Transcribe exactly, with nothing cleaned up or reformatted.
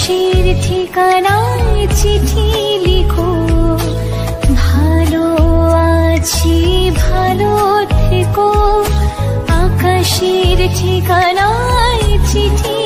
কিসের ঠিকানায় চিঠি লিখো, ভালো আছি ভালো থেকো। আকাশের ঠিকানায় চিঠি।